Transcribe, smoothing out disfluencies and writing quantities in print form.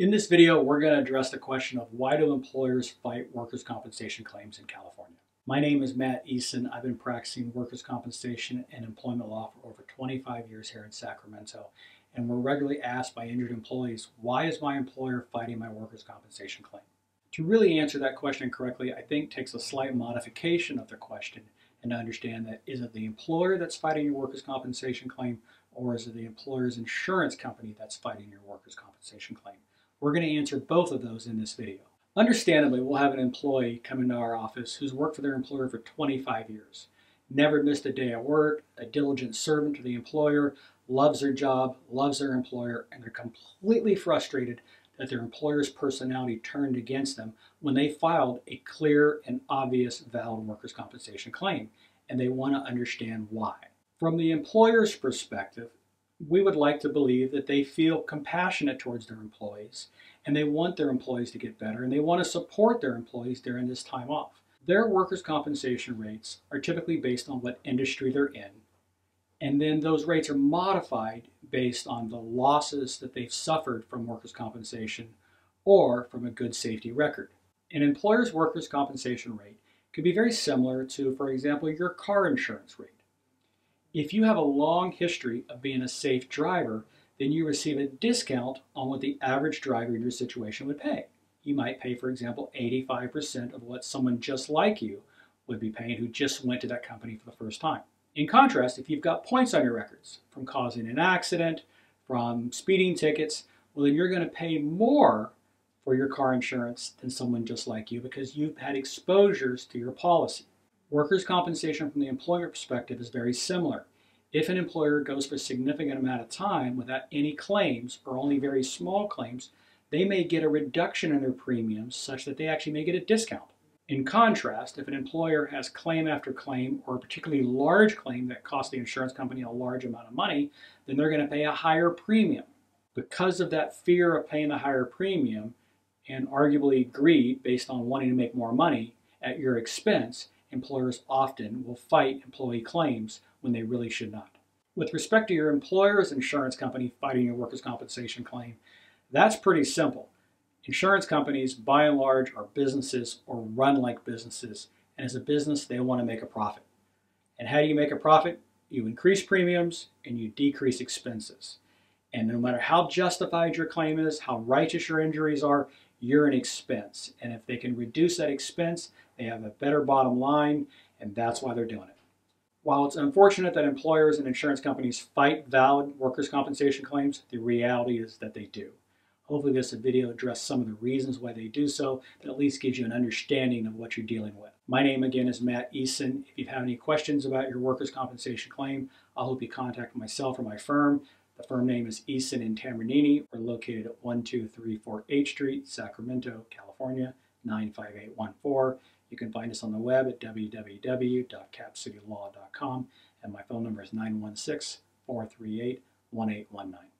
In this video, we're going to address the question of why do employers fight workers' compensation claims in California? My name is Matt Eason. I've been practicing workers' compensation and employment law for over 25 years here in Sacramento, and we're regularly asked by injured employees, why is my employer fighting my workers' compensation claim? To really answer that question correctly, I think takes a slight modification of the question and to understand that is it the employer that's fighting your workers' compensation claim, or is it the employer's insurance company that's fighting your workers' compensation claim? We're going to answer both of those in this video. Understandably, we'll have an employee come into our office who's worked for their employer for 25 years, never missed a day at work, a diligent servant to the employer, loves their job, loves their employer, and they're completely frustrated that their employer's personality turned against them when they filed a clear and obvious valid workers' compensation claim, and they want to understand why. From the employer's perspective, we would like to believe that they feel compassionate towards their employees and they want their employees to get better and they want to support their employees during this time off. Their workers' compensation rates are typically based on what industry they're in, and then those rates are modified based on the losses that they've suffered from workers' compensation or from a good safety record. An employer's workers' compensation rate could be very similar to, for example, your car insurance rate. If you have a long history of being a safe driver, then you receive a discount on what the average driver in your situation would pay. You might pay, for example, 85% of what someone just like you would be paying who just went to that company for the first time. In contrast, if you've got points on your records from causing an accident, from speeding tickets, well, then you're going to pay more for your car insurance than someone just like you because you've had exposures to your policy. Workers' compensation from the employer perspective is very similar. If an employer goes for a significant amount of time without any claims or only very small claims, they may get a reduction in their premiums such that they actually may get a discount. In contrast, if an employer has claim after claim or a particularly large claim that costs the insurance company a large amount of money, then they're going to pay a higher premium. Because of that fear of paying a higher premium and arguably greed based on wanting to make more money at your expense, employers often will fight employee claims when they really should not. With respect to your employer's insurance company fighting your workers' compensation claim, that's pretty simple. Insurance companies, by and large, are businesses or run like businesses, and as a business, they want to make a profit. And how do you make a profit? You increase premiums and you decrease expenses. And no matter how justified your claim is, how righteous your injuries are, you're an expense. And if they can reduce that expense, they have a better bottom line, and that's why they're doing it. While it's unfortunate that employers and insurance companies fight valid workers' compensation claims, the reality is that they do. Hopefully this video addressed some of the reasons why they do so, that at least gives you an understanding of what you're dealing with. My name again is Matt Eason. If you have any questions about your workers' compensation claim, I hope you contact myself or my firm. The firm name is Eason and Tambornini. We're located at 1234 H Street, Sacramento, California, 95814. You can find us on the web at www.capcitylaw.com, and my phone number is 916-438-1819.